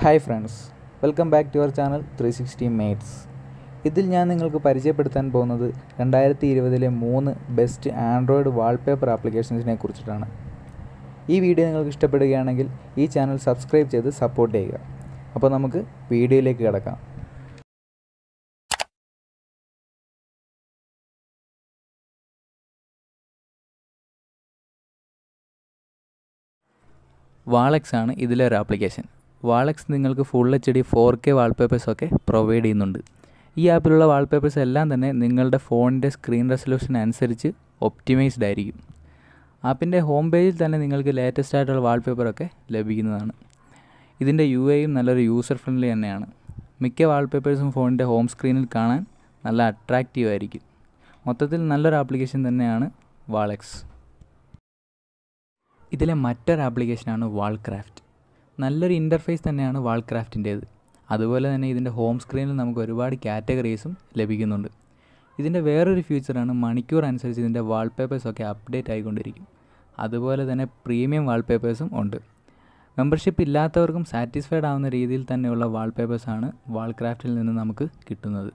Hi friends, welcome back to your channel 360Mates. ഇതിൽ ഞാൻ നിങ്ങൾക്ക് പരിചയപ്പെടുത്താൻ പോകുന്നത് 2020-ലെ 3 ബെസ്റ്റ് ആൻഡ്രോയിഡ് വാൾപേപ്പർ ആപ്ലിക്കേഷൻസിനെ കുറിച്ചിട്ടാണ്. ഈ വീഡിയോ നിങ്ങൾക്ക് ഇഷ്ടപ്പെടുകയാണെങ്കിൽ ഈ ചാനൽ സബ്സ്ക്രൈബ് ചെയ്ത് സപ്പോർട്ട് ചെയ്യുക. അപ്പോൾ നമുക്ക് വീഡിയോയിലേക്ക് കടക്കാം. WallX ആണ് ഇതിലൊരു ആപ്ലിക്കേഷൻ. WallX നിങ്ങൾക്ക് ഫുൾ HD 4K വാൾപേപ്പേഴ്സൊക്കെ പ്രൊവൈഡ് ചെയ്യുന്നുണ്ട്. ഈ ആപ്പിലുള്ള വാൾപേപ്പേഴ്സ് എല്ലാം തന്നെ നിങ്ങളുടെ ഫോണിൻ്റെ സ്ക്രീൻ റെസൊല്യൂഷൻ അനുസരിച്ച് ഒപ്റ്റിമൈസ്ഡ് ആയിരിക്കും. ആപ്പിൻ്റെ ഹോം പേജിൽ തന്നെ നിങ്ങൾക്ക് ലേറ്റസ്റ്റ് ആയിട്ടുള്ള വാൾപേപ്പറൊക്കെ ലഭിക്കുന്നതാണ്. ഇതിൻ്റെ UIയും നല്ലൊരു യൂസർ ഫ്രണ്ട്ലി തന്നെയാണ്. മിക്ക വാൾപേപ്പേഴ്സും ഫോണിൻ്റെ ഹോം സ്ക്രീനിൽ കാണാൻ നല്ല അട്രാക്റ്റീവ് ആയിരിക്കും. മൊത്തത്തിൽ നല്ലൊരു ആപ്ലിക്കേഷൻ തന്നെയാണ് WallX. ഇതിലെ മറ്റൊരു ആപ്ലിക്കേഷനാണ് Wallcraft. നല്ലൊരു ഇൻ്റർഫേസ് തന്നെയാണ് Wallcraftൻ്റേത്. അതുപോലെ തന്നെ ഇതിൻ്റെ ഹോം സ്ക്രീനിൽ നമുക്ക് ഒരുപാട് കാറ്റഗറീസും ലഭിക്കുന്നുണ്ട്. ഇതിൻ്റെ വേറൊരു ഫീച്ചറാണ് മണിക്കൂർ അനുസരിച്ച് ഇതിൻ്റെ വാൾപേപ്പേഴ്സൊക്കെ അപ്ഡേറ്റ് ആയിക്കൊണ്ടിരിക്കും. അതുപോലെ തന്നെ പ്രീമിയം വാൾപേപ്പേഴ്സും ഉണ്ട്. മെമ്പർഷിപ്പ് ഇല്ലാത്തവർക്കും സാറ്റിസ്ഫൈഡ് ആവുന്ന രീതിയിൽ തന്നെയുള്ള വാൾപേപ്പേഴ്സാണ് Wallcraftil നിന്ന് നമുക്ക് കിട്ടുന്നത്.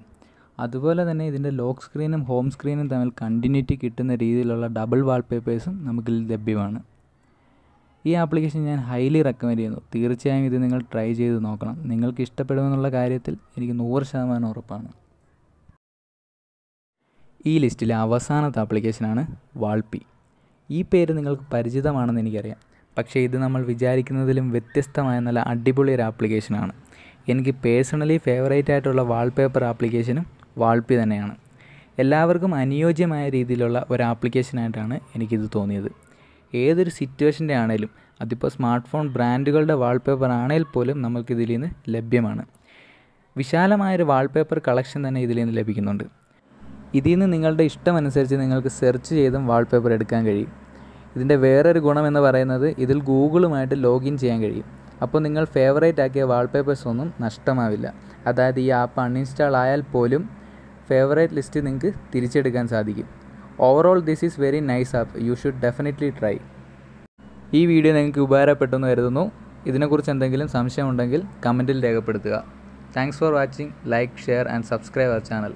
അതുപോലെ തന്നെ ഇതിൻ്റെ ലോക്ക് സ്ക്രീനും ഹോം സ്ക്രീനും തമ്മിൽ കണ്ടിന്യൂറ്റി കിട്ടുന്ന രീതിയിലുള്ള ഡബിൾ വാൾപേപ്പേഴ്സും നമുക്ക് ലഭ്യമാണ്. ഈ ആപ്ലിക്കേഷൻ ഞാൻ ഹൈലി റെക്കമെൻഡ് ചെയ്യുന്നു. തീർച്ചയായും ഇത് നിങ്ങൾ ട്രൈ ചെയ്ത് നോക്കണം. നിങ്ങൾക്ക് ഇഷ്ടപ്പെടുമെന്നുള്ള കാര്യത്തിൽ എനിക്ക് 100% ഉറപ്പാണ്. ഈ ലിസ്റ്റിലെ അവസാനത്തെ ആപ്ലിക്കേഷനാണ് walpy. ഈ പേര് നിങ്ങൾക്ക് പരിചിതമാണെന്ന് എനിക്കറിയാം, പക്ഷേ ഇത് നമ്മൾ വിചാരിക്കുന്നതിലും വ്യത്യസ്തമായ നല്ല അടിപൊളി ഒരു ആപ്ലിക്കേഷനാണ്. എനിക്ക് പേഴ്സണലി ഫേവറേറ്റ് ആയിട്ടുള്ള വാൾപേപ്പർ ആപ്ലിക്കേഷനും walpy തന്നെയാണ്. എല്ലാവർക്കും അനുയോജ്യമായ രീതിയിലുള്ള ഒരു ആപ്ലിക്കേഷനായിട്ടാണ് എനിക്കിത് തോന്നിയത്. ഏതൊരു സിറ്റുവേഷൻ്റെ ആണെങ്കിലും, അതിപ്പോൾ സ്മാർട്ട് ഫോൺ ബ്രാൻഡുകളുടെ വാൾപേപ്പർ ആണെങ്കിൽ പോലും നമുക്കിതിൽ നിന്ന് ലഭ്യമാണ്. വിശാലമായൊരു വാൾപേപ്പർ കളക്ഷൻ തന്നെ ഇതിൽ നിന്ന് ലഭിക്കുന്നുണ്ട്. ഇതിൽ നിന്ന് നിങ്ങളുടെ ഇഷ്ടമനുസരിച്ച് നിങ്ങൾക്ക് സെർച്ച് ചെയ്തും വാൾപേപ്പർ എടുക്കാൻ കഴിയും. ഇതിൻ്റെ വേറൊരു ഗുണമെന്ന് പറയുന്നത് ഇതിൽ ഗൂഗിളുമായിട്ട് ലോഗിൻ ചെയ്യാൻ കഴിയും. അപ്പോൾ നിങ്ങൾ ഫേവറേറ്റ് ആക്കിയ വാൾപേപ്പേഴ്സ് ഒന്നും നഷ്ടമാവില്ല. അതായത് ഈ ആപ്പ് അൺഇൻസ്റ്റാൾ ആയാൽ പോലും ഫേവറേറ്റ് ലിസ്റ്റ് നിങ്ങൾക്ക് തിരിച്ചെടുക്കാൻ സാധിക്കും. Overall this is very nice app. You should definitely try. ഈ വീഡിയോ നിങ്ങൾക്ക് ഉപകാരപ്പെട്ടെന്ന് കരുതുന്നു. ഇതിനെക്കുറിച്ച് എന്തെങ്കിലും സംശയം ഉണ്ടെങ്കിൽ കമൻറ്റിൽ രേഖപ്പെടുത്തുക. Thanks for watching. Like, share and subscribe our channel.